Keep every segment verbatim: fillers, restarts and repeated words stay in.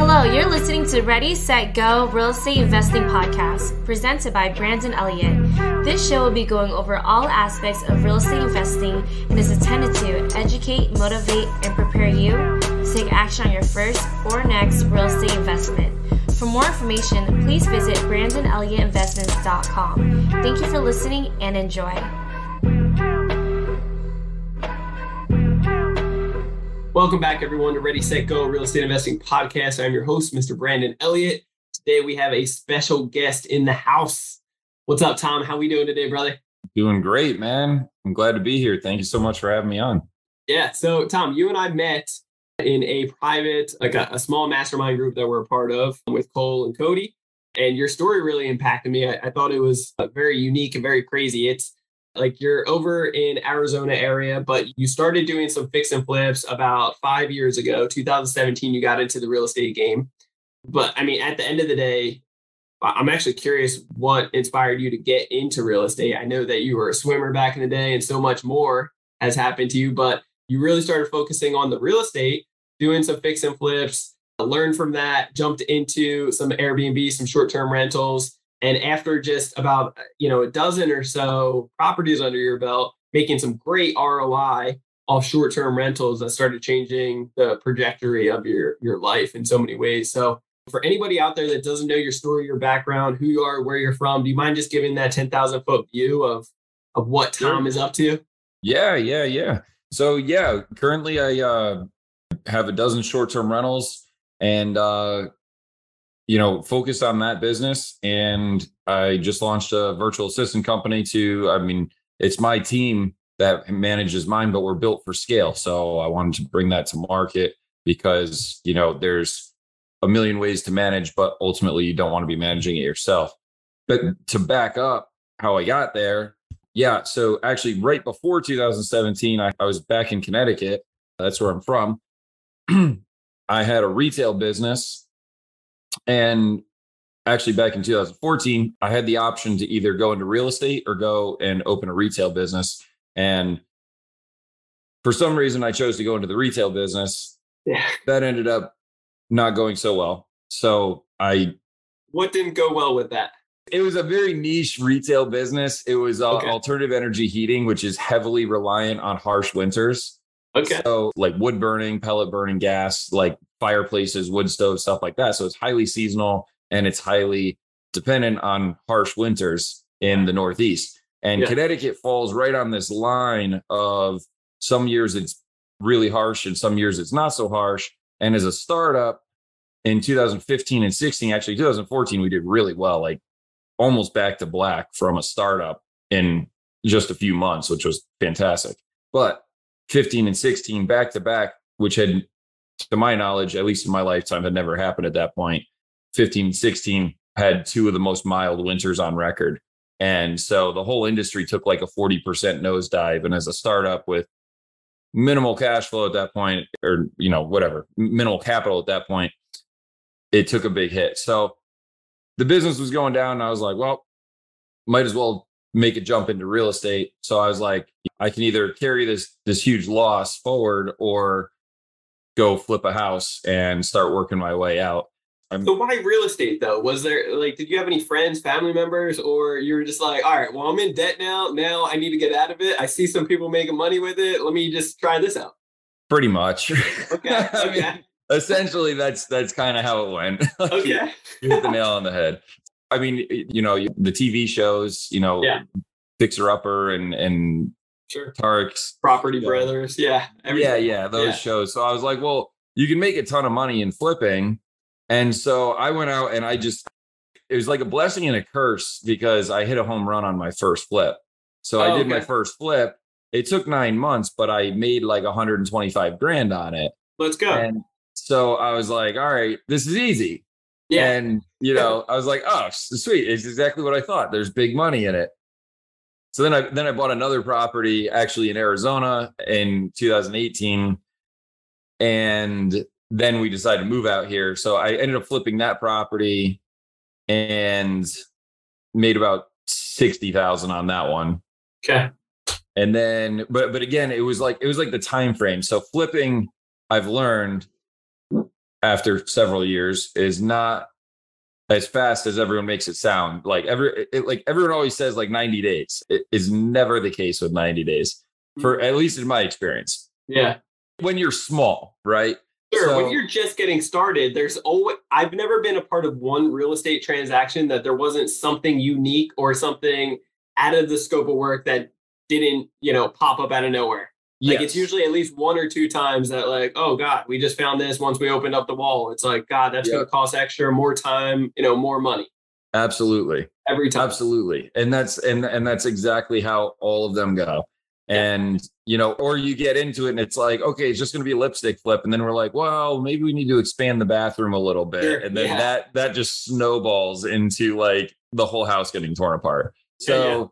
Hello, you're listening to Ready, Set, Go! Real Estate Investing Podcast, presented by Brandon Elliott. This show will be going over all aspects of real estate investing and is intended to educate, motivate, and prepare you to take action on your first or next real estate investment. For more information, please visit Brandon Elliott Investments dot com. Thank you for listening and enjoy. Welcome back, everyone, to Ready, Set, Go! Real Estate Investing Podcast. I'm your host, Mister Brandon Elliott. Today, we have a special guest in the house. What's up, Tom? How we doing today, brother? Doing great, man. I'm glad to be here. Thank you so much for having me on. Yeah. So, Tom, you and I met in a private, like a, a small mastermind group that we're a part of with Cole and Cody. And your story really impacted me. I, I thought it was very unique and very crazy. It's like you're over in Arizona area, but you started doing some fix and flips about five years ago, two thousand seventeen, you got into the real estate game. But I mean, at the end of the day, I'm actually curious what inspired you to get into real estate. I know that you were a swimmer back in the day and so much more has happened to you, but you really started focusing on the real estate, doing some fix and flips, learned from that, jumped into some Airbnb, some short-term rentals. And after just about, you know, a dozen or so properties under your belt, making some great R O I off short-term rentals, that started changing the trajectory of your, your life in so many ways. So for anybody out there that doesn't know your story, your background, who you are, where you're from, do you mind just giving that ten thousand foot view of, of what Tom is up to? Yeah, yeah, yeah. So yeah, currently I uh, have a dozen short-term rentals and, uh, you know, focused on that business. And I just launched a virtual assistant company to, I mean, it's my team that manages mine, but we're built for scale. So I wanted to bring that to market because, you know, there's a million ways to manage, but ultimately you don't want to be managing it yourself. But to back up how I got there. Yeah. So actually right before two thousand seventeen, I, I was back in Connecticut. That's where I'm from. I had a retail business. And actually back in two thousand fourteen, I had the option to either go into real estate or go and open a retail business. And for some reason, I chose to go into the retail business. Yeah. That ended up not going so well. So I... What didn't go well with that? It was a very niche retail business. It was uh, okay. alternative energy heating, which is heavily reliant on harsh winters. Okay. So like wood burning, pellet burning, gas, like fireplaces, wood stoves, stuff like that. So it's highly seasonal and it's highly dependent on harsh winters in the Northeast. And yeah. Connecticut falls right on this line of some years it's really harsh and some years it's not so harsh. And as a startup in two thousand fifteen and sixteen, actually two thousand fourteen, we did really well, like almost back to black from a startup in just a few months, which was fantastic. But fifteen and sixteen back to back, which had, to my knowledge, at least in my lifetime, had never happened at that point. fifteen and sixteen had two of the most mild winters on record. And so the whole industry took like a forty percent nosedive. And as a startup with minimal cash flow at that point, or, you know, whatever, minimal capital at that point, it took a big hit. So the business was going down and I was like, well, might as well make a jump into real estate. So I was like, I can either carry this, this huge loss forward or go flip a house and start working my way out. I'm, so why real estate though? Was there like, did you have any friends, family members, or you were just like, all right, well, I'm in debt now. Now I need to get out of it. I see some people making money with it. Let me just try this out. Pretty much. Okay. I okay. mean, essentially, that's that's kind of how it went. Like, okay. You hit the nail on the head. I mean, you know, the T V shows, you know, yeah. Fixer Upper and and sure. Tarek's Property Brothers. Yeah. Everything. Yeah. Yeah. Those yeah. shows. So I was like, well, you can make a ton of money in flipping. And so I went out and I just, it was like a blessing and a curse because I hit a home run on my first flip. So oh, I did okay. my first flip. It took nine months, but I made like one hundred twenty-five grand on it. Let's go. And so I was like, all right, this is easy. Yeah. And, you know, I was like, oh, sweet. It's exactly what I thought. There's big money in it. So then I then I bought another property actually in Arizona in two thousand eighteen. And then we decided to move out here. So I ended up flipping that property and made about sixty thousand on that one. Okay. And then but but again, it was like it was like the time frame. So flipping, I've learned after several years is not as fast as everyone makes it sound. Like every, it, like everyone always says, like ninety days. It is never the case with ninety days, for at least in my experience. Yeah. When you're small, right? Sure. So, when you're just getting started, there's always, I've never been a part of one real estate transaction that there wasn't something unique or something out of the scope of work that didn't, you know, pop up out of nowhere. Like yes. It's usually at least one or two times that like, oh God, we just found this once we opened up the wall. It's like, God, that's yep. going to cost extra, more time, you know, more money. Absolutely. Every time. Absolutely. And that's, and, and that's exactly how all of them go. And, you know, or you get into it and it's like, okay, it's just going to be a lipstick flip. And then we're like, well, maybe we need to expand the bathroom a little bit. Sure. And then yeah. that, that just snowballs into like the whole house getting torn apart. So, yeah, yeah.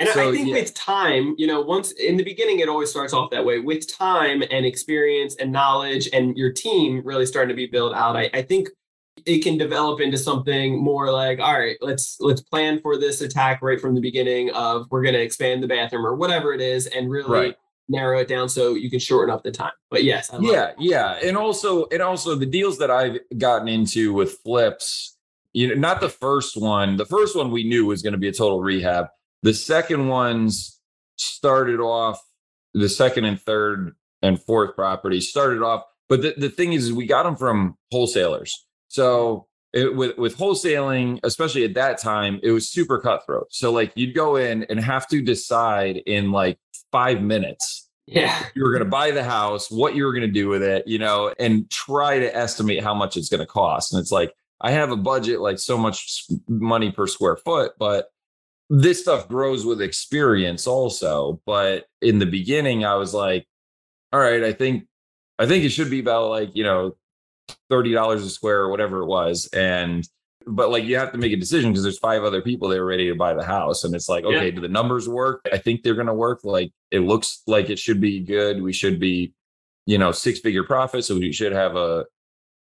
And so, I think yeah. with time, you know, once in the beginning, it always starts off that way. With time and experience and knowledge and your team really starting to be built out, I, I think it can develop into something more like, all right, let's let's plan for this attack right from the beginning of we're going to expand the bathroom or whatever it is and really right. narrow it down so you can shorten up the time. But yes. I love yeah. It. Yeah. And also and also the deals that I've gotten into with flips, you know, not the first one. The first one we knew was going to be a total rehab. The second ones started off, the second and third and fourth properties started off. But the, the thing is, is, we got them from wholesalers. So it, with, with wholesaling, especially at that time, it was super cutthroat. So like you'd go in and have to decide in like five minutes. Yeah, you were going to buy the house, what you were going to do with it, you know, and try to estimate how much it's going to cost. And it's like, I have a budget, like so much money per square foot, but this stuff grows with experience also. But in the beginning, I was like, all right, I think I think it should be about like, you know, thirty dollars a square or whatever it was. And but like you have to make a decision because there's five other people that are ready to buy the house. And it's like, OK, yeah. do the numbers work? I think they're going to work. Like it looks like it should be good. We should be, you know, six figure profit. So we should have a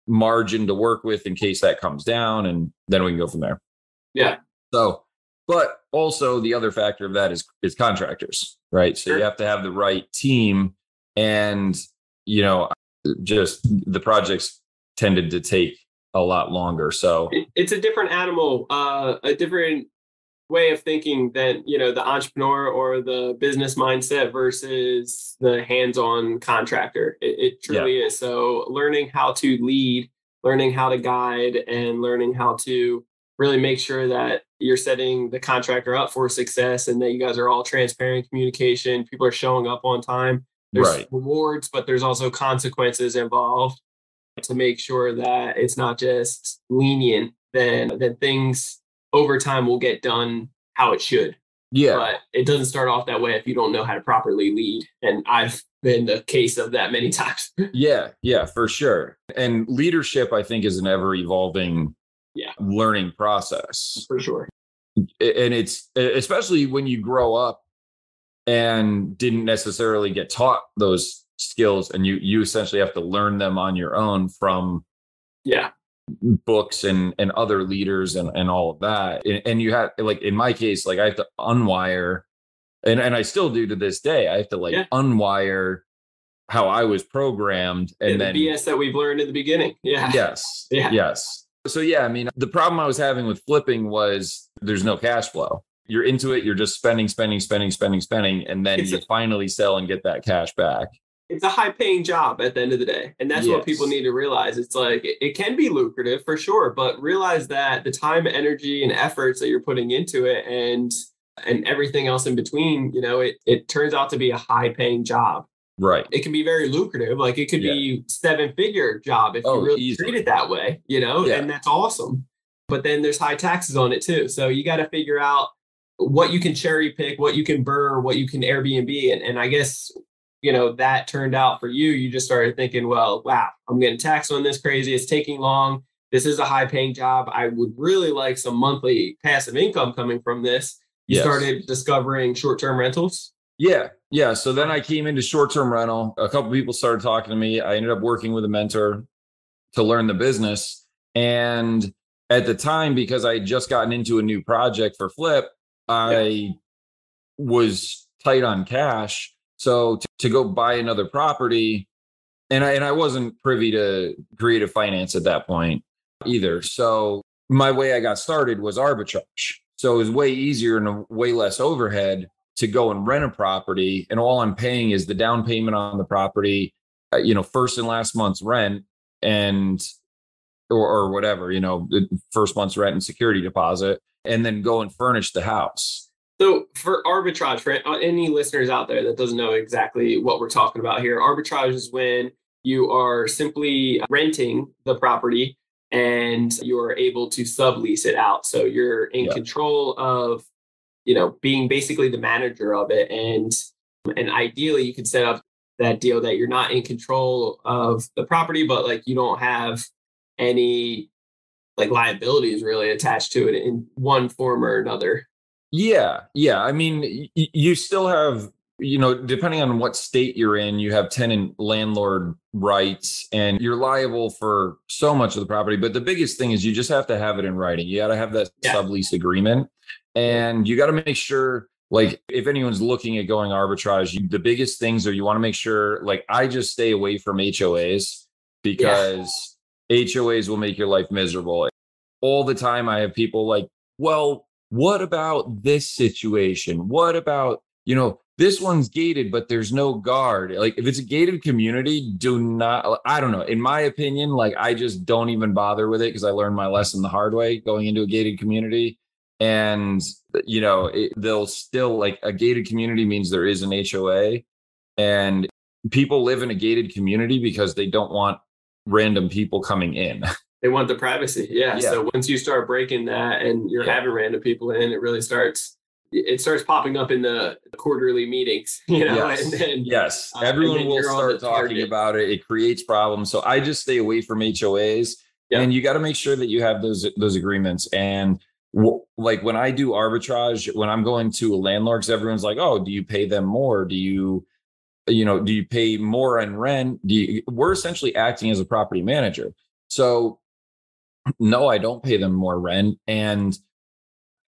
margin to work with in case that comes down. And then we can go from there. Yeah. So. But also the other factor of that is, is contractors, right? So sure. you have to have the right team and, you know, just the projects tended to take a lot longer. So it's a different animal, uh, a different way of thinking than, you know, the entrepreneur or the business mindset versus the hands-on contractor. It, it truly yeah. is. So learning how to lead, learning how to guide and learning how to really make sure that you're setting the contractor up for success and that you guys are all transparent communication. People are showing up on time. There's right. rewards, but there's also consequences involved to make sure that it's not just lenient, then that things over time will get done how it should. Yeah. But it doesn't start off that way if you don't know how to properly lead. And I've been the case of that many times. Yeah. Yeah, for sure. And leadership, I think, is an ever evolving Yeah. learning process. For sure. And it's especially when you grow up and didn't necessarily get taught those skills and you you essentially have to learn them on your own from yeah books and and other leaders and, and all of that. And, and you have like in my case, like I have to unwire and, and I still do to this day. I have to like yeah. unwire how I was programmed and yeah, the then B S that we've learned at the beginning. Yeah. Yes. Yeah. Yes. So, yeah, I mean, the problem I was having with flipping was there's no cash flow. You're into it. You're just spending, spending, spending, spending, spending. And then it's you a, finally sell and get that cash back. It's a high paying job at the end of the day. And that's yes. what people need to realize. It's like it, it can be lucrative for sure, but realize that the time, energy and efforts that you're putting into it and and everything else in between, you know, it, it turns out to be a high paying job. Right. It can be very lucrative. Like it could yeah. be seven figure job if oh, you really easy. Treat it that way, you know, yeah. and that's awesome. But then there's high taxes on it too. So you got to figure out what you can cherry pick, what you can B R R R R, what you can Airbnb. And, and I guess, you know, that turned out for you. You just started thinking, well, wow, I'm getting taxed on this crazy. It's taking long. This is a high paying job. I would really like some monthly passive income coming from this. You yes. started discovering short-term rentals. Yeah. Yeah. So then I came into short-term rental. A couple of people started talking to me. I ended up working with a mentor to learn the business. And at the time, because I had just gotten into a new project for Flip, I yeah. was tight on cash. So to, to go buy another property And I, and I wasn't privy to creative finance at that point either. So my way I got started was arbitrage. So it was way easier and way less overhead to go and rent a property. And all I'm paying is the down payment on the property, you know, first and last month's rent and, or, or whatever, you know, first month's rent and security deposit, and then go and furnish the house. So for arbitrage, for any listeners out there that doesn't know exactly what we're talking about here, arbitrage is when you are simply renting the property and you are able to sublease it out. So you're in yeah. control of, you know, being basically the manager of it. And, and ideally you could set up that deal that you're not in control of the property, but like you don't have any like liabilities really attached to it in one form or another. Yeah. Yeah. I mean, y- you still have, you know, depending on what state you're in, you have tenant landlord rights and you're liable for so much of the property. But the biggest thing is you just have to have it in writing. You got to have that yeah. sublease agreement, and you got to make sure, like, if anyone's looking at going arbitrage, you, the biggest things are you want to make sure, like, I just stay away from H O As because yeah. H O As will make your life miserable. All the time I have people like, well, what about this situation? What about, you know, this one's gated, but there's no guard. Like if it's a gated community, do not, I don't know. In my opinion, like I just don't even bother with it because I learned my lesson the hard way going into a gated community. And, you know, it, they'll still like a gated community means there is an H O A, and people live in a gated community because they don't want random people coming in. They want the privacy. Yeah. yeah. So once you start breaking that and you're yeah. having random people in, it really starts, it starts popping up in the quarterly meetings, you know? Yes. And then, yes. Uh, Everyone and then will start talking about it. It creates problems. So I just stay away from H O As yeah. and you got to make sure that you have those, those agreements. And w- like when I do arbitrage, when I'm going to a landlord, cause everyone's like, oh, do you pay them more? Do you, you know, do you pay more on rent? Do you, we're essentially acting as a property manager. So no, I don't pay them more rent. And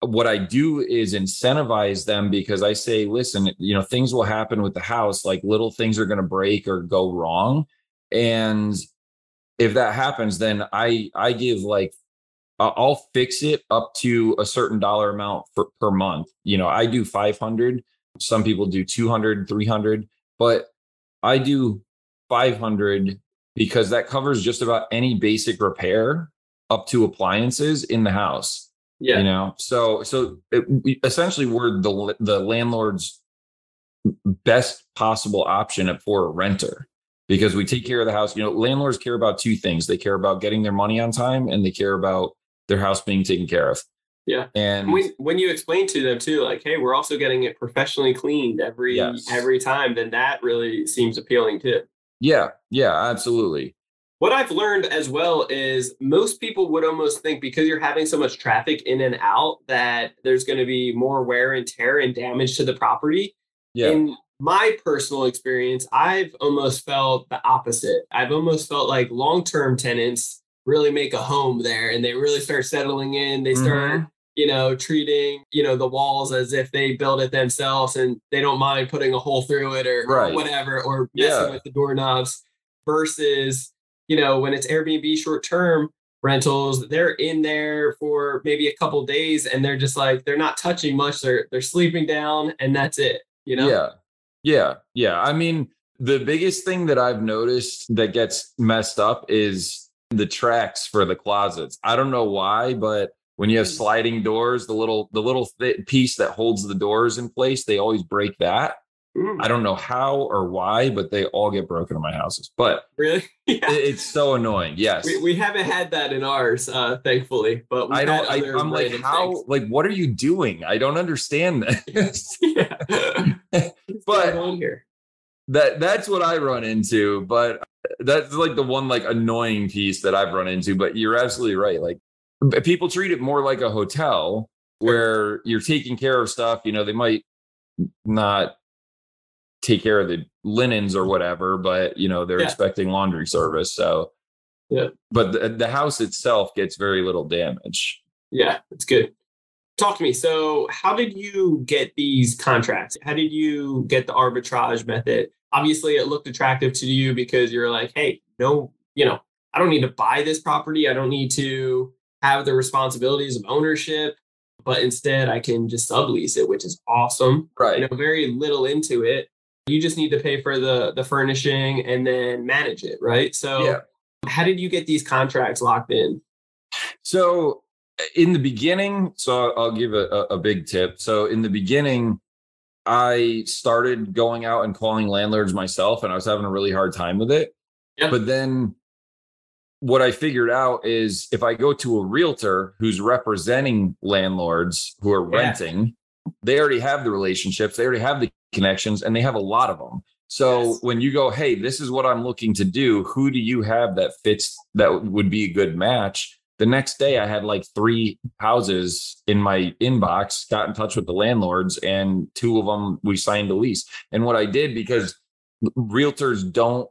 what I do is incentivize them because I say, listen, you know, things will happen with the house, like little things are going to break or go wrong. And if that happens, then I, I give like, I'll fix it up to a certain dollar amount for, per month. You know, I do five hundred. Some people do two hundred, three hundred, but I do five hundred because that covers just about any basic repair up to appliances in the house, yeah. you know? So, so it, we essentially we're the, the landlord's best possible option for a renter because we take care of the house. You know, landlords care about two things. They care about getting their money on time and they care about their house being taken care of. Yeah. And when, when you explain to them too, like, hey, we're also getting it professionally cleaned every, yes. every time, then that really seems appealing too. Yeah. Yeah, absolutely. What I've learned as well is most people would almost think because you're having so much traffic in and out that there's going to be more wear and tear and damage to the property. Yeah. In my personal experience, I've almost felt the opposite. I've almost felt like long-term tenants really make a home there and they really start settling in. They start, mm-hmm. you know, treating, you know, the walls as if they built it themselves and they don't mind putting a hole through it or, right. or whatever, or messing yeah. with the doorknobs versus... You know, when it's Airbnb short-term rentals, they're in there for maybe a couple of days and they're just like, they're not touching much. They're they're sleeping down and that's it, you know? Yeah, yeah, yeah. I mean, the biggest thing that I've noticed that gets messed up is the tracks for the closets. I don't know why, but when you have sliding doors, the little, the little th- piece that holds the doors in place, they always break that. I don't know how or why, but they all get broken in my houses. But really, yeah. it's so annoying. Yes, we, we haven't had that in ours, uh, thankfully. But we I don't. I, I'm like, how? Things. Like, what are you doing? I don't understand this. But that that's what I run into. But that's like the one like annoying piece that I've run into. But you're absolutely right. Like people treat it more like a hotel where you're taking care of stuff. You know, they might not take care of the linens or whatever, but you know, they're yeah. expecting laundry service. So, yeah. but the, the house itself gets very little damage. Yeah, that's good. Talk to me. So how did you get these contracts? How did you get the arbitrage method? obviously it looked attractive to you because you're like, hey, no, you know, I don't need to buy this property. I don't need to have the responsibilities of ownership, but instead I can just sublease it, which is awesome. Right. You know, very little into it. You just need to pay for the, the furnishing and then manage it. Right. So yeah. How did you get these contracts locked in? So in the beginning, so I'll give a, a big tip. So in the beginning, I started going out and calling landlords myself, and I was having a really hard time with it. Yeah. But then what I figured out is if I go to a realtor who's representing landlords who are yeah. renting, they already have the relationships, they already have the connections, and they have a lot of them. So yes. when you go, hey, this is what I'm looking to do, who do you have that fits, that would be a good match? The next day I had like three houses in my inbox, got in touch with the landlords, and two of them, we signed a lease. And what I did, because realtors don't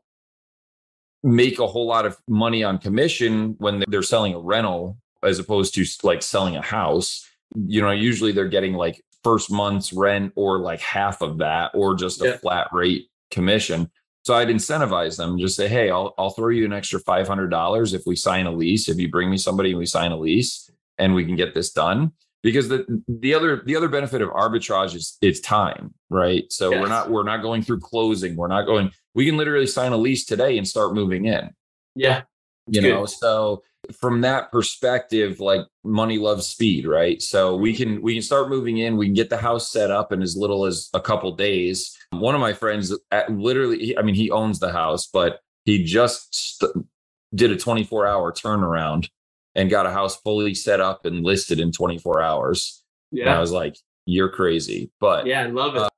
make a whole lot of money on commission when they're selling a rental, as opposed to like selling a house, you know, usually they're getting like first month's rent or like half of that, or just a yeah. flat rate commission. So I'd incentivize them, just say, hey, I'll I'll throw you an extra five hundred dollars if we sign a lease, if you bring me somebody and we sign a lease and we can get this done. Because the the other the other benefit of arbitrage is it's time, right? So yes. we're not we're not going through closing. We're not going, we can literally sign a lease today and start moving in. Yeah. You Good. know, so from that perspective, like money loves speed, right? So we can we can start moving in. We can get the house set up in as little as a couple days. One of my friends, at literally, I mean, he owns the house, but he just st- did a twenty-four hour turnaround and got a house fully set up and listed in twenty-four hours. Yeah, and I was like, "You're crazy," but yeah, I love it. Uh,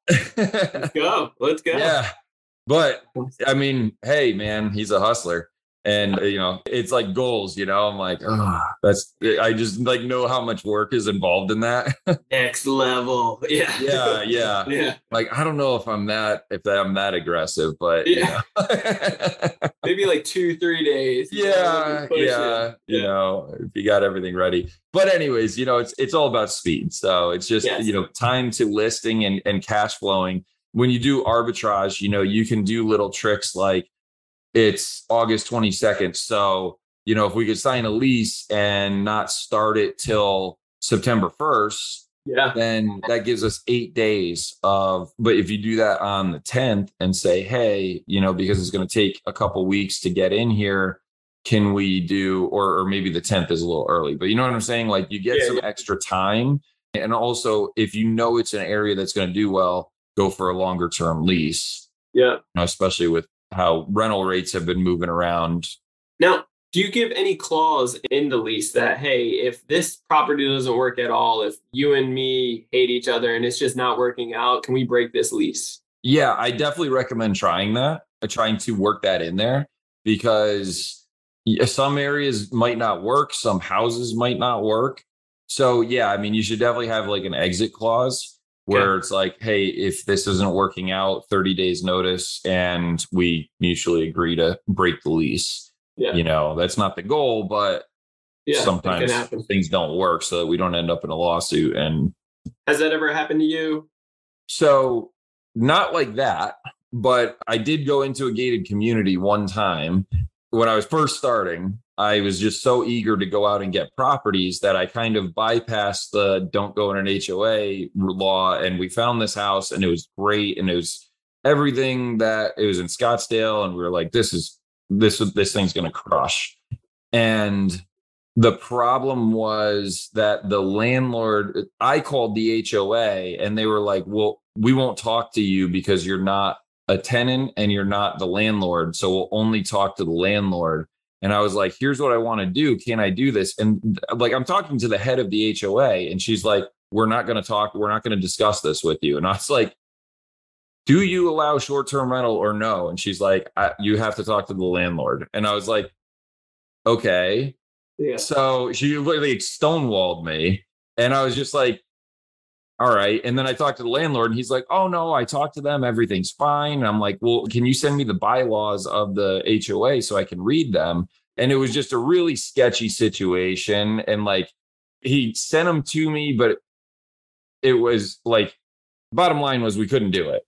Let's go. Let's go. Yeah, but I mean, hey, man, he's a hustler. And, you know, it's like goals, you know, I'm like, oh, that's, I just like know how much work is involved in that. Next level. Yeah. Yeah. Yeah. Yeah. Like, I don't know if I'm that, if I'm that aggressive, but yeah, you know. Maybe like two, three days. Yeah. You know, yeah. It. You know, if you got everything ready. But anyways, you know, it's, it's all about speed. So it's just, yes. you know, time to listing and, and cash flowing. When you do arbitrage, you know, you can do little tricks like, it's August twenty-second. So, you know, if we could sign a lease and not start it till September first, yeah. then that gives us eight days of, but if you do that on the tenth and say, hey, you know, because it's going to take a couple weeks to get in here, can we do, or, or maybe the tenth is a little early, but you know what I'm saying? Like you get yeah, some yeah. extra time. And also if you know it's an area that's going to do well, go for a longer term lease. Yeah. You know, especially with how rental rates have been moving around. Now, do you give any clause in the lease that, hey, if this property doesn't work at all, if you and me hate each other and it's just not working out, can we break this lease? Yeah, I definitely recommend trying that, trying to work that in there, because some areas might not work, some houses might not work. So yeah, I mean, you should definitely have like an exit clause. Where it's like, hey, if this isn't working out, thirty days notice, and we mutually agree to break the lease. Yeah. You know, that's not the goal, but yeah, sometimes things don't work, so that we don't end up in a lawsuit. And has that ever happened to you? So not like that, but I did go into a gated community one time when I was first starting. I was just so eager to go out and get properties that I kind of bypassed the don't go in an H O A law. And we found this house and it was great. And it was everything that it was in Scottsdale. And we were like, this is this this thing's going to crush. And the problem was that the landlord, I called the H O A and they were like, well, we won't talk to you because you're not a tenant and you're not the landlord. So we'll only talk to the landlord. And I was like, here's what I want to do. Can I do this? And like, I'm talking to the head of the H O A and she's like, we're not going to talk. We're not going to discuss this with you. And I was like, do you allow short-term rental or no? And she's like, I, you have to talk to the landlord. And I was like, okay. Yeah. So she literally stonewalled me. And I was just like, all right. And then I talked to the landlord and he's like, oh no, I talked to them. Everything's fine. And I'm like, well, can you send me the bylaws of the H O A so I can read them? And it was just a really sketchy situation. And like, he sent them to me, but it was like, bottom line was we couldn't do it.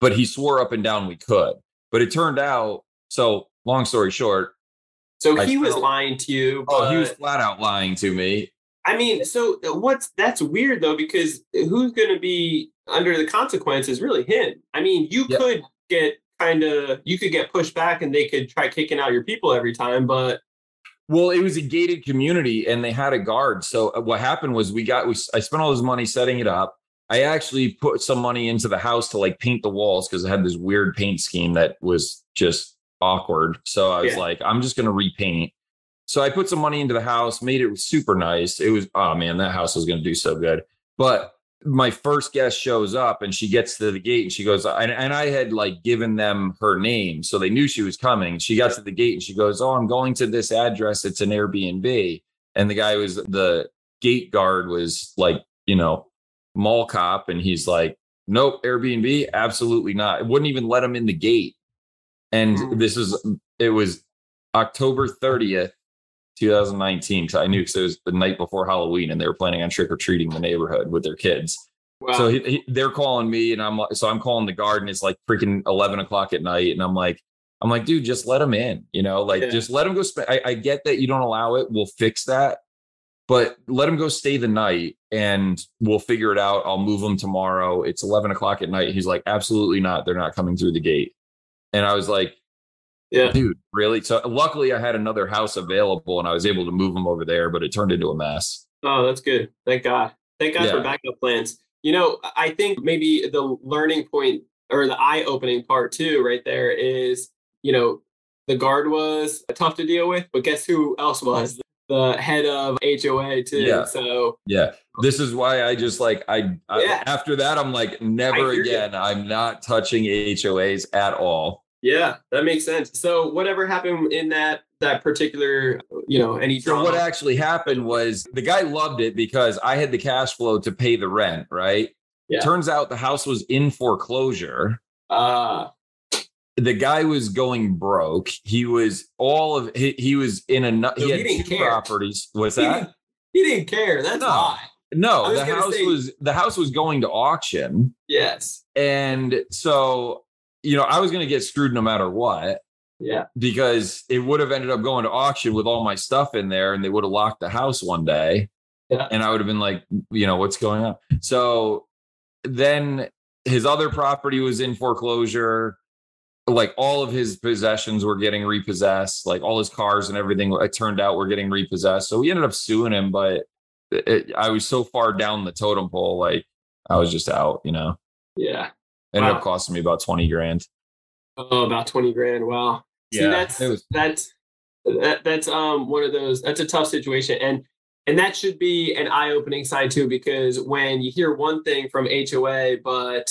but he swore up and down we could. But it turned out, so long story short. So he I, was lying to you. Oh, he was flat out lying to me. I mean, so what's that's weird, though, because who's going to be under the consequences? Really him. I mean, you yep. could get kind of you could get pushed back and they could try kicking out your people every time. But well, it was a gated community and they had a guard. So what happened was we got we, I spent all this money setting it up. I actually put some money into the house to like paint the walls because I had this weird paint scheme that was just awkward. So I was yeah. like, I'm just going to repaint. So I put some money into the house, made it super nice. It was, oh man, that house was going to do so good. But my first guest shows up and she gets to the gate and she goes, and, and I had like given them her name. So they knew she was coming. She got to the gate and she goes, oh, I'm going to this address. It's an Airbnb. And the guy was, the gate guard was like, you know, mall cop. And he's like, nope, Airbnb. Absolutely not. It wouldn't even let him in the gate. And this is, it was October thirtieth, twenty nineteen. So I knew because it was the night before Halloween and they were planning on trick or treating the neighborhood with their kids. Wow. So he, he, they're calling me and I'm like, so I'm calling the guard and it's like freaking eleven o'clock at night. And I'm like, I'm like, dude, just let him in, you know, like yeah. just let him go. Sp- I, I get that you don't allow it. We'll fix that, but let him go stay the night and we'll figure it out. I'll move him tomorrow. It's eleven o'clock at night. He's like, absolutely not. They're not coming through the gate. And I was like, yeah, dude, really? So luckily I had another house available and I was able to move them over there, but it turned into a mess. Oh, that's good. Thank God. Thank God yeah. for backup plans. You know, I think maybe the learning point or the eye-opening part too, right there is, you know, the guard was tough to deal with, but guess who else was? The head of H O A too. Yeah. So yeah, this is why I just like, I, I yeah. after that, I'm like, never again. You. I'm not touching H O As at all. Yeah, that makes sense. So whatever happened in that that particular, you know, any drama. So what actually happened was the guy loved it because I had the cash flow to pay the rent, right? Yeah. Turns out the house was in foreclosure. Uh The guy was going broke. He was all of he, he was in a he, he had two care. properties. What's he that? Didn't, he didn't care. That's why. No, no the house say- was the house was going to auction. Yes. And so, you know, I was going to get screwed no matter what. Yeah. Because it would have ended up going to auction with all my stuff in there and they would have locked the house one day. Yeah. And I would have been like, you know, what's going on? So then his other property was in foreclosure. Like all of his possessions were getting repossessed, like all his cars and everything, it turned out, were getting repossessed. So we ended up suing him, but it, I was so far down the totem pole, like I was just out, you know? Yeah. Ended wow. up costing me about twenty grand. Oh, about twenty grand. Wow. Yeah. See, that's, was- that's, that, that's um one of those, that's a tough situation. And, and that should be an eye-opening sign too, because when you hear one thing from H O A, but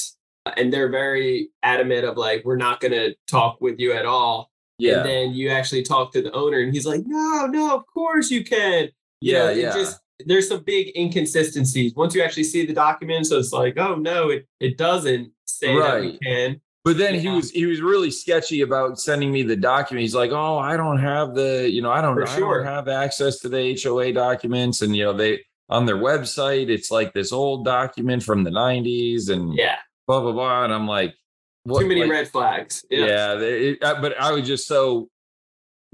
and they're very adamant of like, we're not going to talk with you at all. Yeah. And then you actually talk to the owner and he's like, no, no, of course you can. You yeah. know, yeah. It just, there's some big inconsistencies. Once you actually see the documents, so it's like, oh no, it, it doesn't say right. that we can. But then yeah. he was, he was really sketchy about sending me the document. He's like, oh, I don't have the, you know, I don't, I sure. don't have access to the H O A documents. And, you know, they, on their website, it's like this old document from the nineties and yeah. blah, blah, blah. And I'm like, what, too many like, red flags. Yeah. yeah they, it, I, but I was just so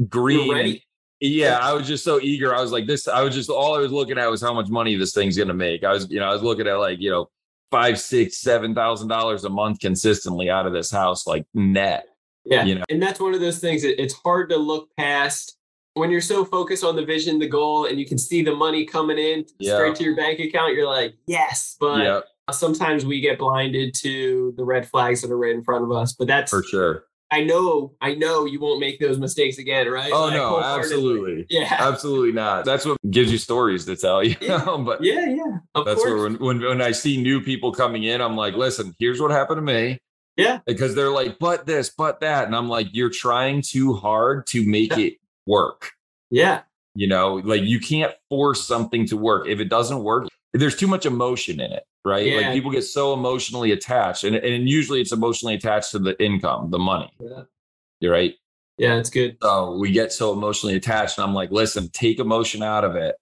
green. Yeah. I was just so eager. I was like this, I was just, all I was looking at was how much money this thing's going to make. I was, you know, I was looking at like, you know, five, six, seven thousand dollars a month consistently out of this house, like net. Yeah. You know? And that's one of those things that it's hard to look past when you're so focused on the vision, the goal, and you can see the money coming in yeah. straight to your bank account. You're like, yes, but yeah. sometimes we get blinded to the red flags that are right in front of us, but that's for sure. I know, I know you won't make those mistakes again, right? Oh like, no, absolutely. Yeah, absolutely not. That's what gives you stories to tell, you know? But yeah, yeah. Of that's course. Where when, when, when I see new people coming in, I'm like, listen, here's what happened to me. Yeah. Because they're like, but this, but that. And I'm like, you're trying too hard to make yeah. it work. Yeah. You know, like you can't force something to work. If it doesn't work, there's too much emotion in it, right? Yeah. Like people get so emotionally attached and, and usually it's emotionally attached to the income, the money. Yeah. You're right. Yeah, it's good. So we get so emotionally attached and I'm like, listen, take emotion out of it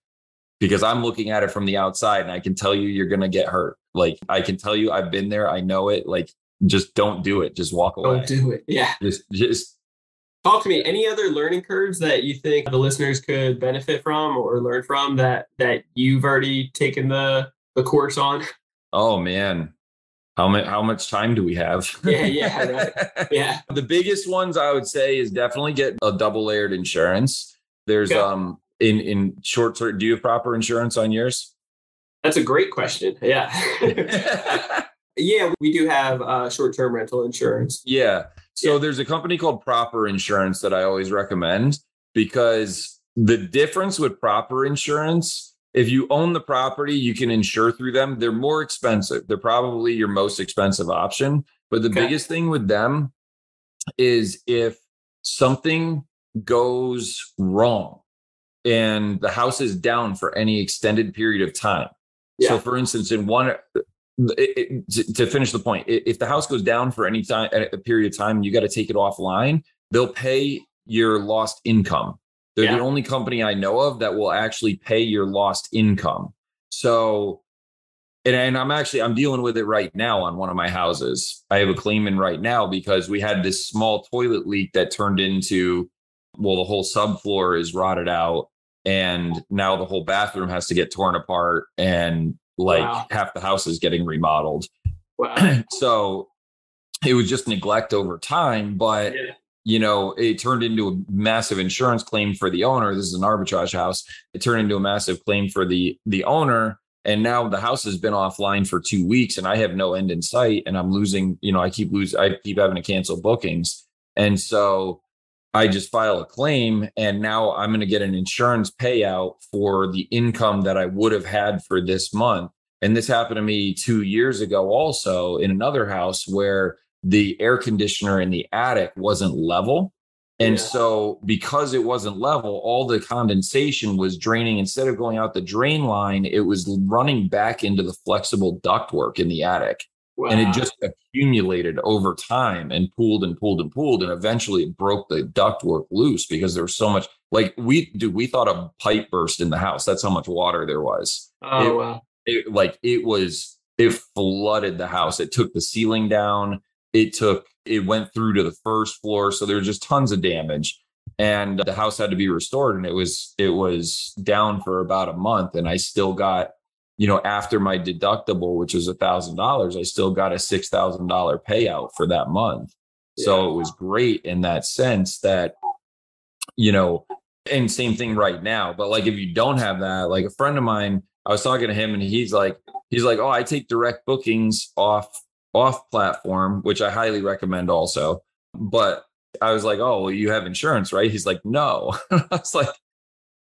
because I'm looking at it from the outside and I can tell you, you're going to get hurt. Like I can tell you, I've been there. I know it. Like just don't do it. Just walk away. Don't do it. Yeah. Just, just talk to me. Any other learning curves that you think the listeners could benefit from or learn from that that you've already taken the the course on? Oh man, how much how much time do we have? Yeah, yeah, right. yeah. The biggest ones I would say is definitely get a double layered insurance. There's okay. um in in short term. Do you have proper insurance on yours? That's a great question. Yeah. Yeah, we do have uh, short-term rental insurance. Yeah. So yeah. There's a company called Proper Insurance that I always recommend, because the difference with Proper Insurance, if you own the property, you can insure through them. They're more expensive. They're probably your most expensive option. But the okay. biggest thing with them is if something goes wrong and the house is down for any extended period of time. Yeah. So for instance, in one... It, it, to finish the point, if the house goes down for any time, a period of time, you got to take it offline. They'll pay your lost income. They're yeah. the only company I know of that will actually pay your lost income. So, and, and I'm actually, I'm dealing with it right now on one of my houses. I have a claim in right now because we had this small toilet leak that turned into, well, the whole subfloor is rotted out. And now the whole bathroom has to get torn apart, and like wow. half the house is getting remodeled. Wow. So it was just neglect over time, but yeah. you know, it turned into a massive insurance claim for the owner. This is an arbitrage house. It turned into a massive claim for the, the owner. And now the house has been offline for two weeks and I have no end in sight, and I'm losing, you know, I keep losing, I keep having to cancel bookings. And so I just file a claim, and now I'm going to get an insurance payout for the income that I would have had for this month. And this happened to me two years ago also in another house where the air conditioner in the attic wasn't level. And yeah. so because it wasn't level, all the condensation was draining. Instead of going out the drain line, it was running back into the flexible ductwork in the attic. Wow. And it just accumulated over time and pooled and pooled and pooled. And eventually it broke the ductwork loose because there was so much, like we dude, we thought a pipe burst in the house. That's how much water there was. Oh, it, wow. It, like it was, it flooded the house. It took the ceiling down. It took, it went through to the first floor. So there was just tons of damage, and the house had to be restored. And it was, it was down for about a month, and I still got, you know, after my deductible, which was a thousand dollars, I still got a six thousand dollar payout for that month. Yeah. So it was great in that sense that, you know, and same thing right now. But like, if you don't have that, like a friend of mine, I was talking to him and he's like, he's like, oh, I take direct bookings off off platform, which I highly recommend also. But I was like, oh, well, you have insurance, right? He's like, no. I was like,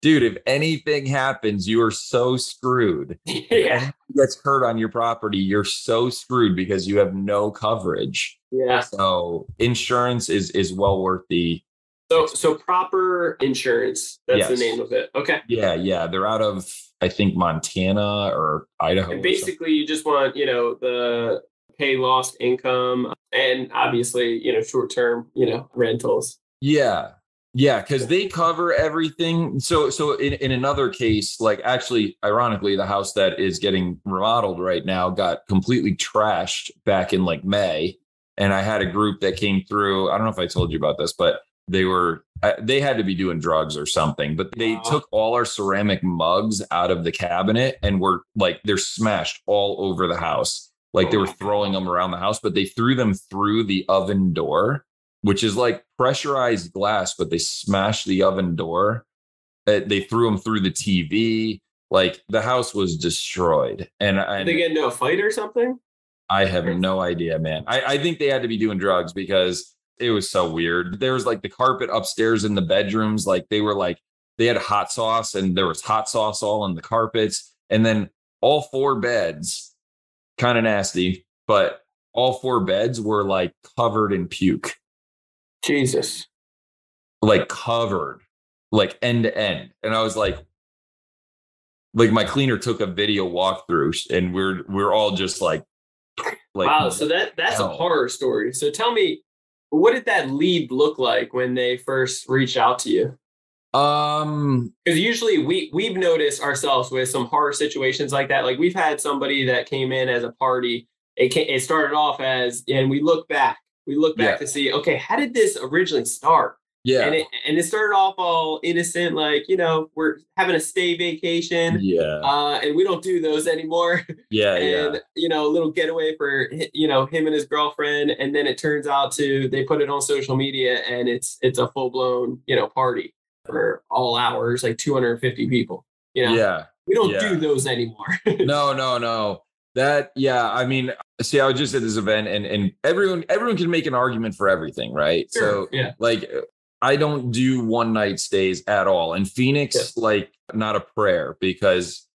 dude, if anything happens, you are so screwed. Yeah. That's hurt on your property. You're so screwed because you have no coverage. Yeah. So insurance is is well worth the. So so Proper Insurance. That's yes. the name of it. Okay. Yeah, yeah. They're out of, I think, Montana or Idaho. And basically, you just want, you know, the pay lost income and obviously, you know, short term, you know, rentals. Yeah. Yeah, because they cover everything. So so in, in another case, like actually, ironically, the house that is getting remodeled right now got completely trashed back in like May. And I had a group that came through. I don't know if I told you about this, but they were they had to be doing drugs or something. But they wow. took all our ceramic mugs out of the cabinet and were like, they're smashed all over the house. Like they were throwing them around the house, but they threw them through the oven door, which is like pressurized glass, but they smashed the oven door. They threw them through the T V. Like the house was destroyed. And I, did they get into a fight or something? I have no idea, man. I, I think they had to be doing drugs because it was so weird. There was like the carpet upstairs in the bedrooms. Like they were like, they had hot sauce and there was hot sauce all in the carpets. And then all four beds, kind of nasty, but all four beds were like covered in puke. Jesus. Like covered, like end to end. And I was like, like my cleaner took a video walkthrough and we're, we're all just like, like, wow. So that, that's hell. a horror story. So tell me, what did that lead look like when they first reached out to you? Um, because usually we, we've noticed ourselves with some horror situations like that. Like we've had somebody that came in as a party it, it started off as, and we look back, we look back yeah. to see, okay, how did this originally start? Yeah. And it, and it started off all innocent, like, you know, we're having a stay vacation. Yeah. Uh, and we don't do those anymore. Yeah. and, yeah. you know, a little getaway for, you know, him and his girlfriend. And then it turns out to, they put it on social media and it's, it's a full blown, you know, party for all hours, like two hundred fifty people, you know? Yeah. We don't yeah. do those anymore. no, no, no. That, yeah. I mean, see, I was just at this event and, and everyone, everyone can make an argument for everything. Right. Sure. So yeah. like, I don't do one night stays at all. And Phoenix, yes. like not a prayer, because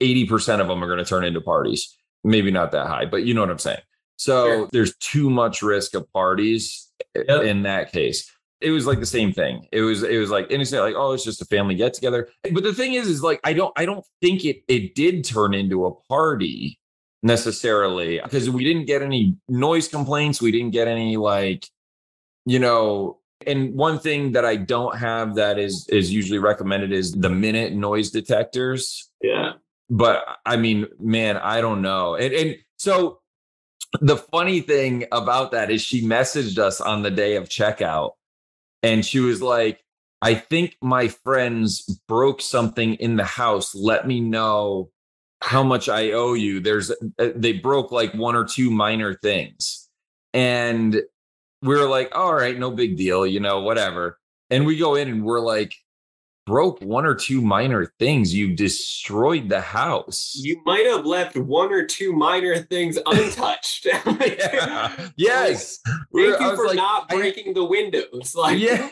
eighty percent of them are going to turn into parties. Maybe not that high, but you know what I'm saying? So sure. there's too much risk of parties yep. in that case. It was like the same thing. It was, it was like innocent, like, oh, it's just a family get together. But the thing is, is like, I don't, I don't think it, it did turn into a party necessarily, because we didn't get any noise complaints. We didn't get any, like, you know. And one thing that I don't have that is is usually recommended is the minute noise detectors. Yeah. But I mean, man, I don't know. And, and so the funny thing about that is she messaged us on the day of checkout and she was like, I think my friends broke something in the house. Let me know how much I owe you. There's they broke like one or two minor things. And we were like, all right, no big deal, you know, whatever. And we go in and we're like, broke one or two minor things. You destroyed the house. You might have left one or two minor things untouched. yeah. Yes. Like, thank we're, you for like, not breaking I, the windows. Like, yeah.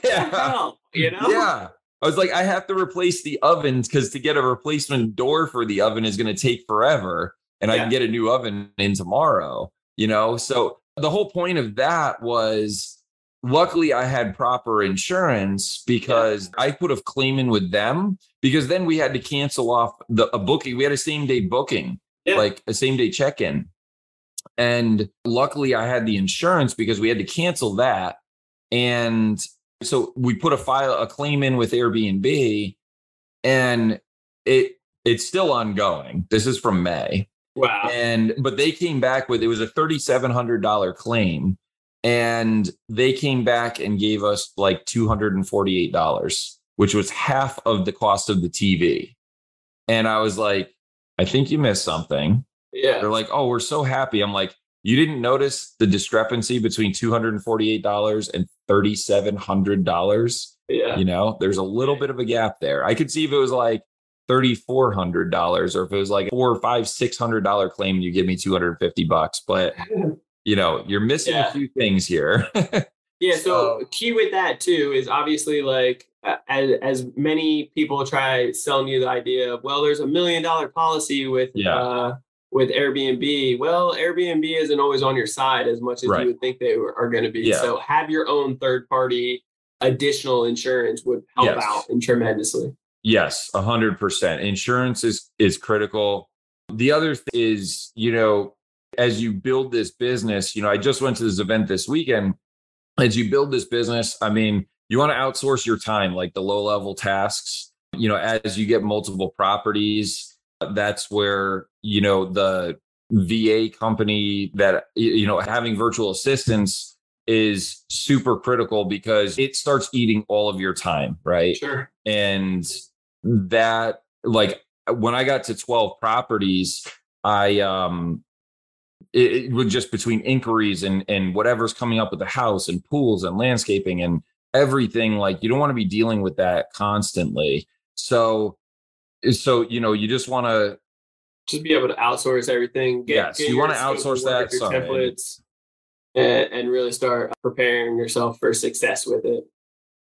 Hell, you know? Yeah. I was like, I have to replace the oven because to get a replacement door for the oven is going to take forever. And yeah. I can get a new oven in tomorrow, you know? So the whole point of that was, luckily I had Proper Insurance, because yeah. I could have claimed in with them, because then we had to cancel off the a booking. We had a same day booking, yeah. like a same day check-in. And luckily I had the insurance because we had to cancel that. And so we put a file, a claim in with Airbnb, and it it's still ongoing. This is from May. Wow. And but they came back with, it was a three thousand seven hundred dollars claim, and they came back and gave us like two hundred forty-eight dollars, which was half of the cost of the T V. And I was like, I think you missed something. Yeah. They're like, oh, we're so happy. I'm like, you didn't notice the discrepancy between two hundred forty-eight dollars and three thousand seven hundred dollars. Yeah. You know, there's a little bit of a gap there. I could see if it was like three thousand four hundred dollars, or if it was like four or five, six hundred dollar claim, you give me two hundred fifty bucks. But you know, you're missing yeah. a few things here. yeah. So, so key with that too is obviously like as as many people try selling you the idea of, well, there's a million dollar policy with yeah. uh, with Airbnb. Well, Airbnb isn't always on your side as much as right. you would think they were, are going to be. Yeah. So have your own third party additional insurance would help yes. out and tremendously. Yes, a hundred percent. Insurance is, is critical. The other thing is, you know, as you build this business, you know, I just went to this event this weekend. As you build this business, I mean, you want to outsource your time, like the low level tasks, you know, as you get multiple properties, that's where, you know, the V A company that, you know, having virtual assistants is super critical because it starts eating all of your time. Right. Sure. And that, like, when I got to twelve properties, I um, it, it was just between inquiries and and whatever's coming up with the house and pools and landscaping and everything. Like, you don't want to be dealing with that constantly. So, so you know, you just want to just be able to outsource everything. Get, yes, get you want to outsource that. Your templates and, and really start preparing yourself for success with it.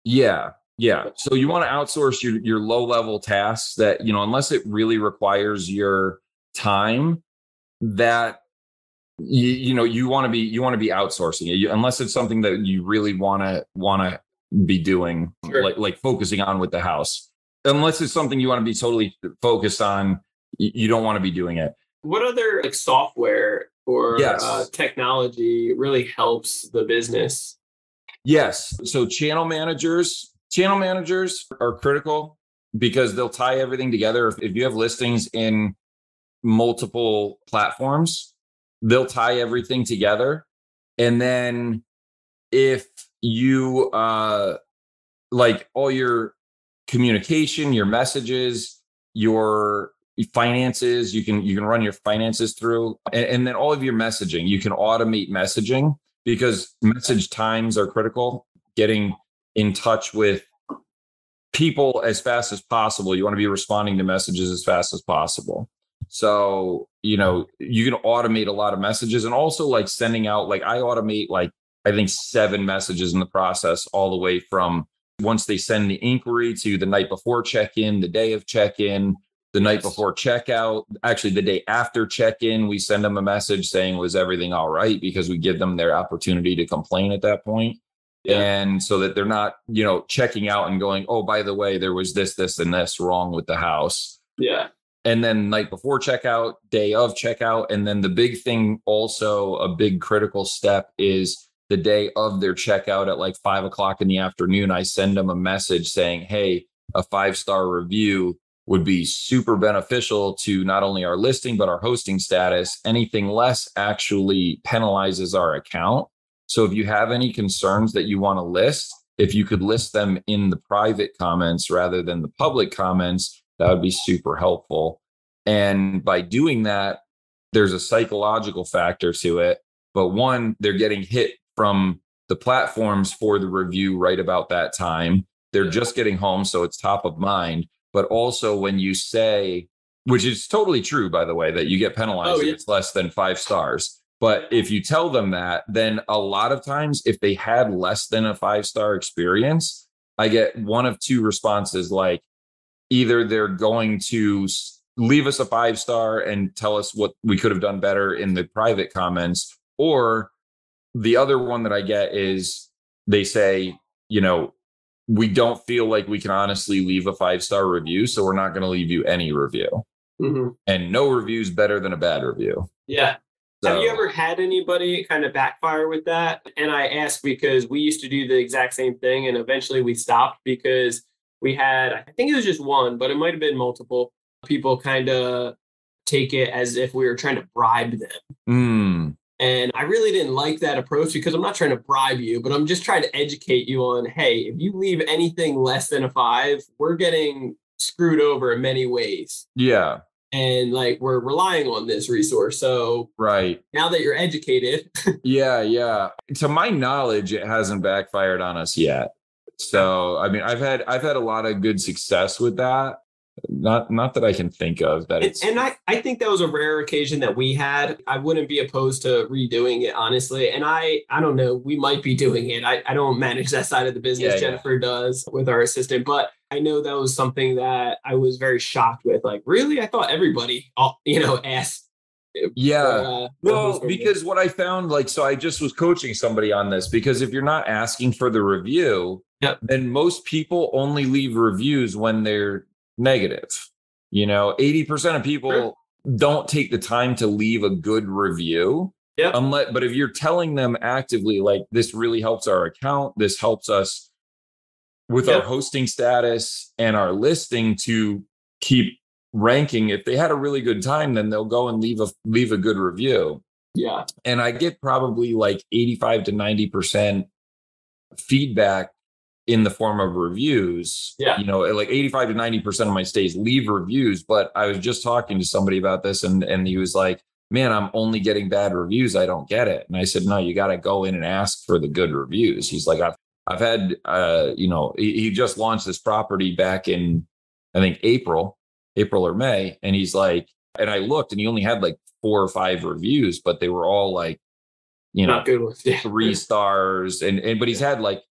Yeah. Yeah. So you want to outsource your, your low level tasks that, you know, unless it really requires your time, that, you, you know, you want to be, you want to be outsourcing it, you, unless it's something that you really want to, want to be doing, sure. like, like focusing on with the house, unless it's something you want to be totally focused on, you, you don't want to be doing it. What other like software or yes. uh, technology really helps the business? Yes. So channel managers. Channel managers are critical because they'll tie everything together. If, if you have listings in multiple platforms, They'll tie everything together. And then if you uh, like all your communication, your messages, your finances, you can you can run your finances through, and, and then all of your messaging, you can automate messaging because message times are critical. Getting in touch with people as fast as possible. You want to be responding to messages as fast as possible. So, you know, you can automate a lot of messages, and also like sending out, like I automate, like I think seven messages in the process, all the way from once they send the inquiry to the night before check-in, the day of check-in, the night before checkout, actually the day after check-in, we send them a message saying, was everything all right? Because we give them their opportunity to complain at that point. Yeah. And so that they're not, you know, checking out and going, oh, by the way, there was this, this, and this wrong with the house. Yeah. And then night before checkout, day of checkout. And then the big thing, also a big critical step, is the day of their checkout at like five o'clock in the afternoon, I send them a message saying, hey, a five-star review would be super beneficial to not only our listing, but our hosting status. Anything less actually penalizes our account. So if you have any concerns that you want to list, if you could list them in the private comments rather than the public comments, that would be super helpful. And by doing that, there's a psychological factor to it. But one, they're getting hit from the platforms for the review right about that time. They're just getting home, so it's top of mind. But also when you say, which is totally true, by the way, that you get penalized oh, yeah. if it's less than five stars. But if you tell them that, then a lot of times if they had less than a five-star experience, I get one of two responses, like either they're going to leave us a five-star and tell us what we could have done better in the private comments, or the other one that I get is they say, you know, we don't feel like we can honestly leave a five-star review, so we're not going to leave you any review. Mm-hmm. And no review is better than a bad review. Yeah. So, have you ever had anybody kind of backfire with that? And I ask because we used to do the exact same thing, and eventually we stopped because we had, I think it was just one, but it might have been multiple people kind of take it as if we were trying to bribe them. Mm. And I really didn't like that approach, because I'm not trying to bribe you, but I'm just trying to educate you on, hey, if you leave anything less than a five, we're getting screwed over in many ways. Yeah. And like, we're relying on this resource. So right now that you're educated. yeah, yeah. To my knowledge, it hasn't backfired on us yet. So, I mean, I've had I've had a lot of good success with that. Not not that I can think of that. And, it's... and I, I think that was a rare occasion that we had. I wouldn't be opposed to redoing it, honestly. And I, I don't know, we might be doing it. I, I don't manage that side of the business. Yeah, Jennifer yeah. does with our assistant. But I know that was something that I was very shocked with. Like, really? I thought everybody, you know, asked. Yeah. For, uh, well, because what I found, like, so I just was coaching somebody on this, because if you're not asking for the review, yep. then most people only leave reviews when they're negative. You know, eighty percent of people sure. don't take the time to leave a good review. Yeah. Unless, but if you're telling them actively, like, this really helps our account, this helps us with yep. our hosting status and our listing to keep ranking. If they had a really good time, then they'll go and leave a leave a good review. Yeah. And I get probably like eighty-five to ninety percent feedback in the form of reviews. Yeah. You know, like eighty-five to ninety percent of my stays leave reviews. But I was just talking to somebody about this, and, and he was like, man, I'm only getting bad reviews. I don't get it. And I said, no, you got to go in and ask for the good reviews. He's like, I've, I've had, uh, you know, he, he just launched this property back in, I think, April, April or May. And he's like, and I looked and he only had like four or five reviews, but they were all like, you know, three stars. And, and, but he's had like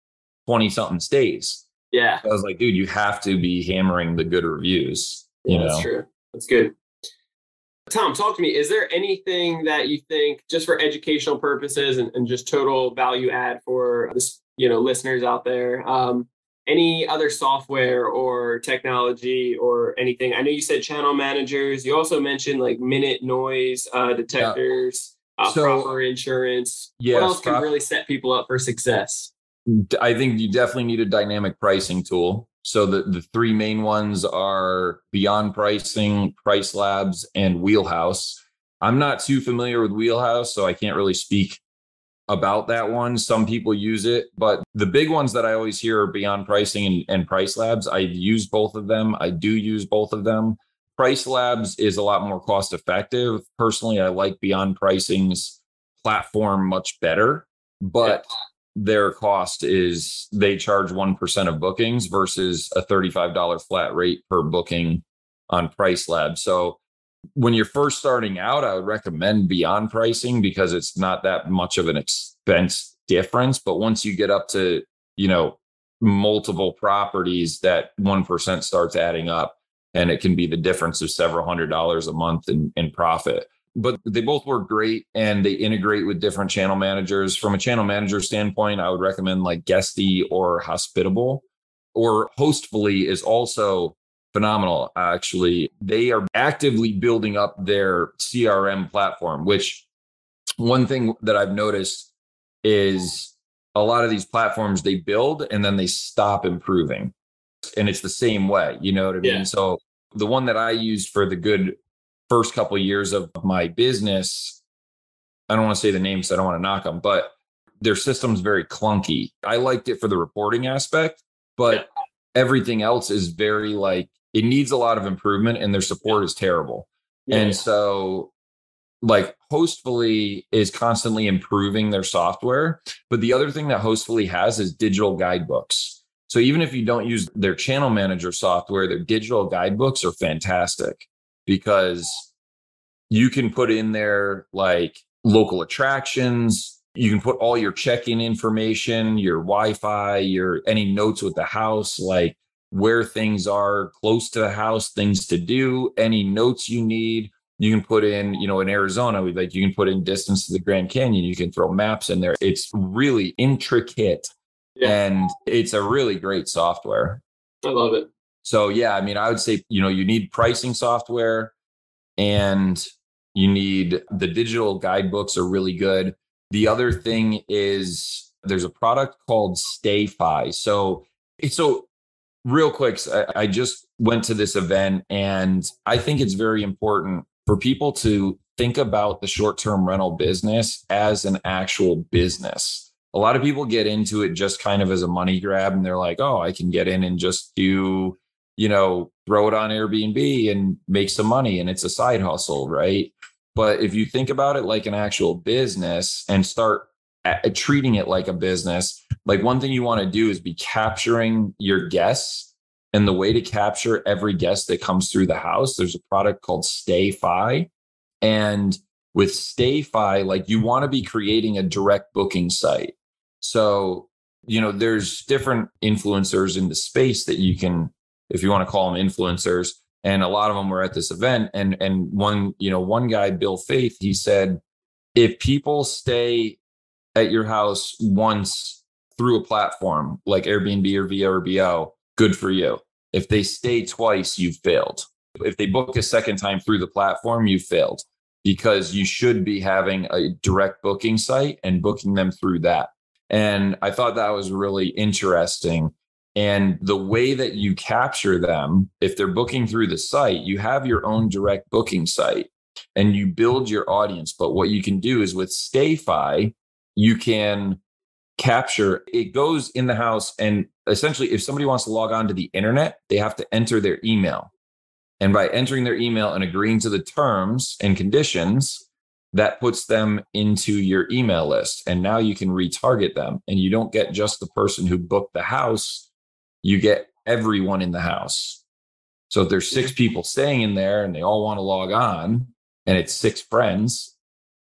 twenty something stays. Yeah. I was like, dude, you have to be hammering the good reviews. You yeah, know? That's true. That's good. Tom, talk to me. Is there anything that you think, just for educational purposes and, and just total value add for this, you know, listeners out there, um, any other software or technology or anything? I know you said channel managers. You also mentioned like minute noise uh, detectors, yeah. uh, so, proper insurance. Yes, what else can prop- really set people up for success? I think you definitely need a dynamic pricing tool. So the, the three main ones are Beyond Pricing, Price Labs, and Wheelhouse. I'm not too familiar with Wheelhouse, so I can't really speak about that one. Some people use it, but the big ones that I always hear are Beyond Pricing and, and Price Labs. I've used both of them. I do use both of them. Price Labs is a lot more cost effective. Personally, I like Beyond Pricing's platform much better, but yeah. Their cost is they charge one percent of bookings versus a thirty-five dollars flat rate per booking on Price Labs. So when you're first starting out, I would recommend Beyond Pricing because it's not that much of an expense difference. But once you get up to, you know, multiple properties, that one percent starts adding up and it can be the difference of several hundred dollars a month in, in profit. But they both work great and they integrate with different channel managers. From a channel manager standpoint, I would recommend like Guesty or Hospitable, or Hostfully is also phenomenal. Actually, they are actively building up their C R M platform, which one thing that I've noticed is a lot of these platforms they build and then they stop improving. And it's the same way, you know what I mean? Yeah. So the one that I used for the good first couple of years of my business, I don't want to say the names, so I don't want to knock them, but their system's very clunky. I liked it for the reporting aspect, but yeah. Everything else is very like, it needs a lot of improvement and their support is terrible. Yeah. And so like Hostfully is constantly improving their software. But the other thing that Hostfully has is digital guidebooks. So even if you don't use their channel manager software, their digital guidebooks are fantastic because you can put in there like local attractions. You can put all your check-in information, your Wi-Fi, your any notes with the house, like where things are close to the house, things to do, any notes you need. You can put in, you know, in Arizona, we like you can put in distance to the Grand Canyon. You can throw maps in there. It's really intricate, yeah. And it's a really great software. I love it. So yeah, I mean, I would say, you know, you need pricing software, and you need the digital guidebooks are really good. The other thing is there's a product called StayFi. So, so real quick, I, I just went to this event and I think it's very important for people to think about the short-term rental business as an actual business. A lot of people get into it just kind of as a money grab and they're like, oh, I can get in and just do, you know, throw it on Airbnb and make some money. And it's a side hustle, right? But if you think about it like an actual business and start at treating it like a business, like one thing you want to do is be capturing your guests. And the way to capture every guest that comes through the house, there's a product called StayFi. And with StayFi, like you want to be creating a direct booking site. So, you know, there's different influencers in the space that you can, if you want to call them influencers, and a lot of them were at this event. And and one, you know, one guy, Bill Faith, he said, if people stay at your house once through a platform like Airbnb or V R B O, good for you. If they stay twice, you've failed. If they book a second time through the platform, you failed, because you should be having a direct booking site and booking them through that. And I thought that was really interesting. And the way that you capture them, if they're booking through the site, you have your own direct booking site and you build your audience. But what you can do is with StayFi, you can capture, it goes in the house. And essentially, if somebody wants to log on to the internet, they have to enter their email. And by entering their email and agreeing to the terms and conditions, that puts them into your email list. And now you can retarget them. And you don't get just the person who booked the house. You get everyone in the house. So if there's six people staying in there and they all want to log on and it's six friends,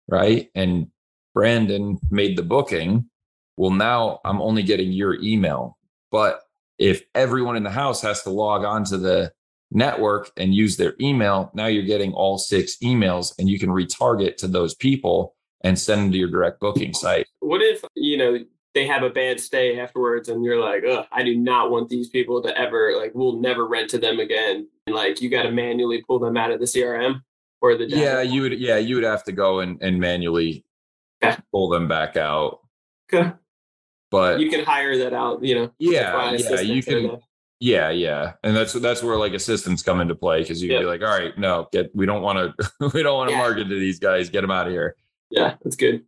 right? And Brandon made the booking. Well, now I'm only getting your email. But if everyone in the house has to log on to the network and use their email, now you're getting all six emails and you can retarget to those people and send them to your direct booking site. What if, you know, they have a bad stay afterwards and you're like, oh, I do not want these people to ever, like, we'll never rent to them again. And like, you got to manually pull them out of the C R M or the data. Yeah, you would, yeah, you would have to go and, and manually okay. pull them back out. Okay. But you can hire that out, you know. Yeah, yeah, you can, Yeah, yeah, and that's that's where like assistants come into play, because you can yeah. be like, all right, no, get we don't want to we don't want to yeah. market to these guys, get them out of here. Yeah, that's good.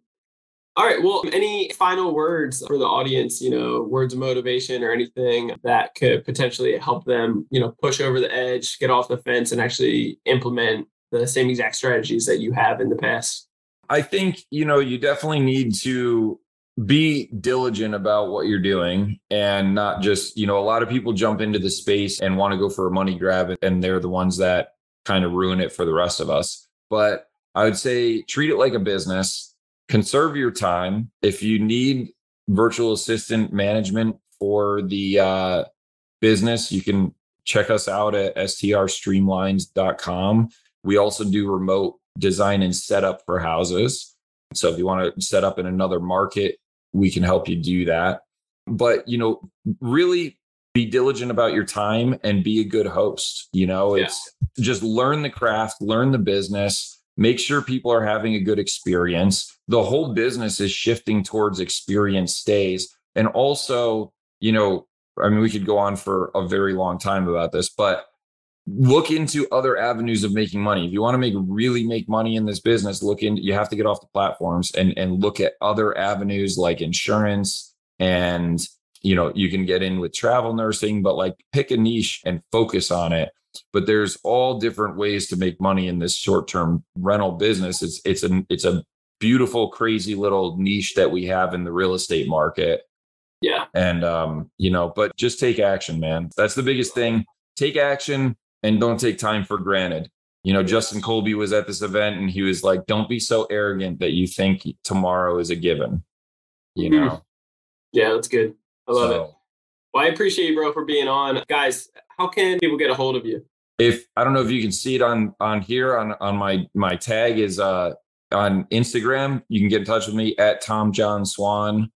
All right, well, any final words for the audience? You know, words of motivation or anything that could potentially help them, you know, push over the edge, get off the fence, and actually implement the same exact strategies that you have in the past. I think, you know, you definitely need to be diligent about what you're doing and not just, you know, a lot of people jump into the space and want to go for a money grab, and they're the ones that kind of ruin it for the rest of us. But I would say treat it like a business, conserve your time. If you need virtual assistant management for the uh, business, you can check us out at S T R streamlines dot com. We also do remote design and setup for houses. So if you want to set up in another market, we can help you do that. But, you know, really be diligent about your time and be a good host. You know, it's yeah. just learn the craft, learn the business, make sure people are having a good experience. The whole business is shifting towards experience stays. And also, you know, I mean, we could go on for a very long time about this, but look into other avenues of making money. If you want to make really make money in this business, look in, you have to get off the platforms and, and look at other avenues like insurance. And, you know, you can get in with travel nursing, but like pick a niche and focus on it. But there's all different ways to make money in this short-term rental business. It's, it's a, it's a beautiful, crazy little niche that we have in the real estate market. Yeah. And, um, you know, but just take action, man. That's the biggest thing. Take action. And don't take time for granted. You know, Justin Colby was at this event and he was like, don't be so arrogant that you think tomorrow is a given, you mm-hmm. know? Yeah, that's good. I love so, it. Well, I appreciate you, bro, for being on. Guys, how can people get a hold of you? If I don't know if you can see it on on here, on, on my, my tag is uh, on Instagram. You can get in touch with me at Tom John Swan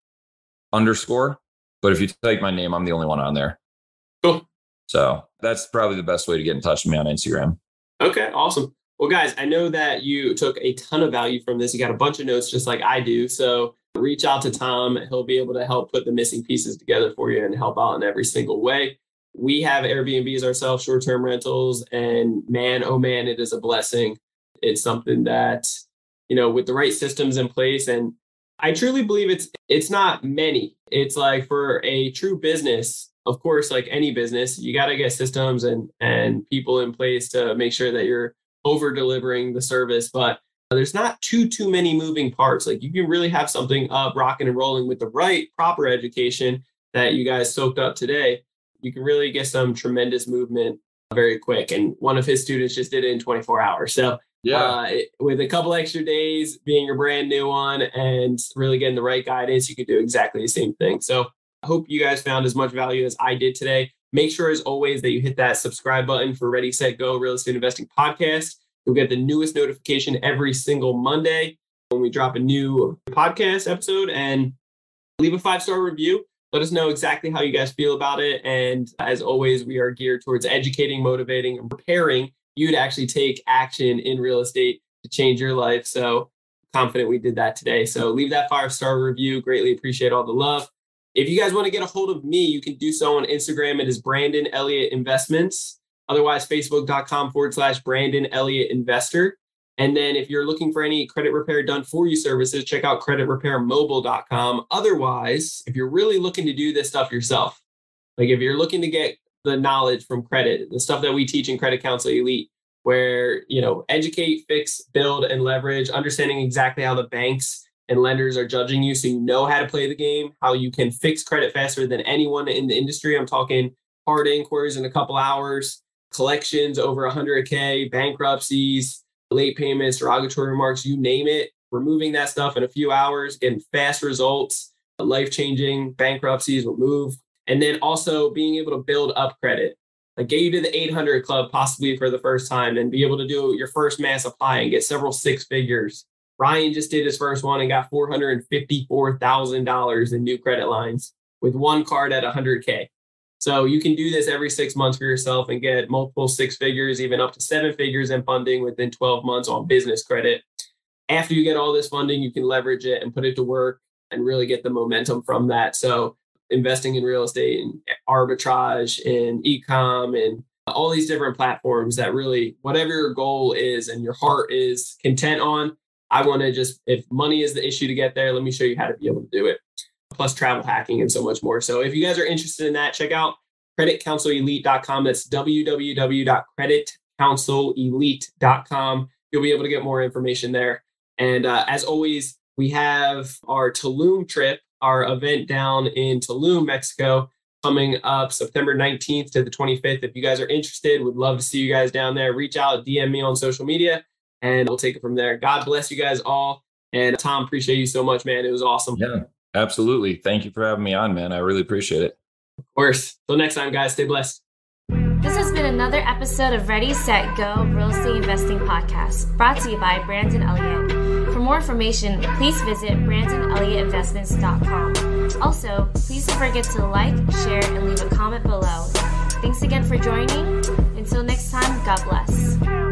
underscore. But if you take my name, I'm the only one on there. Cool. So that's probably the best way to get in touch with me on Instagram. Okay, awesome. Well, guys, I know that you took a ton of value from this. You got a bunch of notes just like I do. So reach out to Tom. He'll be able to help put the missing pieces together for you and help out in every single way. We have Airbnbs ourselves, short-term rentals, and man, oh man, it is a blessing. It's something that, you know, with the right systems in place, and I truly believe it's it's not many. It's like for a true business, of course, like any business, you got to get systems and, and people in place to make sure that you're over delivering the service. But there's not too, too many moving parts. Like you can really have something up, rocking and rolling with the right proper education that you guys soaked up today. You can really get some tremendous movement very quick. And one of his students just did it in twenty-four hours. So yeah, uh, it, with a couple extra days, being a brand new one and really getting the right guidance, you could do exactly the same thing. So I hope you guys found as much value as I did today. Make sure, as always, that you hit that subscribe button for Ready, Set, Go! Real Estate Investing Podcast. You'll get the newest notification every single Monday when we drop a new podcast episode, and leave a five-star review. Let us know exactly how you guys feel about it. And as always, we are geared towards educating, motivating, and preparing you to actually take action in real estate to change your life. So confident we did that today. So leave that five-star review. Greatly appreciate all the love. If you guys want to get a hold of me, you can do so on Instagram. It is Brandon Elliott Investments. Otherwise, facebook.com forward slash Brandon Elliott Investor. And then if you're looking for any credit repair done for you services, check out credit repair mobile dot com. Otherwise, if you're really looking to do this stuff yourself, like if you're looking to get the knowledge from credit, the stuff that we teach in Credit Counsel Elite, where, you know, educate, fix, build, and leverage, understanding exactly how the banks and lenders are judging you, so you know how to play the game, how you can fix credit faster than anyone in the industry. I'm talking hard inquiries in a couple hours, collections over one hundred K, bankruptcies, late payments, derogatory remarks, you name it. Removing that stuff in a few hours, getting fast results, life-changing bankruptcies removed. And then also being able to build up credit. Like get you to the eight hundred club possibly for the first time and be able to do your first mass apply and get several six figures. Ryan just did his first one and got four hundred fifty-four thousand dollars in new credit lines with one card at one hundred K. So you can do this every six months for yourself and get multiple six figures, even up to seven figures in funding within twelve months on business credit. After you get all this funding, you can leverage it and put it to work and really get the momentum from that. So investing in real estate and arbitrage and e-com and all these different platforms that really, whatever your goal is and your heart is content on, I want to just, if money is the issue to get there, let me show you how to be able to do it. Plus travel hacking and so much more. So if you guys are interested in that, check out credit counsel elite dot com. That's w w w dot credit counsel elite dot com. You'll be able to get more information there. And uh, as always, we have our Tulum trip, our event down in Tulum, Mexico, coming up September nineteenth to the twenty-fifth. If you guys are interested, would love to see you guys down there. Reach out, D M me on social media, and we'll take it from there. God bless you guys all. And Tom, appreciate you so much, man. It was awesome. Yeah, absolutely. Thank you for having me on, man. I really appreciate it. Of course. Till next time, guys, stay blessed. This has been another episode of Ready, Set, Go! Real Estate Investing Podcast, brought to you by Brandon Elliott. For more information, please visit Brandon Elliott Investments dot com. Also, please don't forget to like, share, and leave a comment below. Thanks again for joining. Until next time, God bless.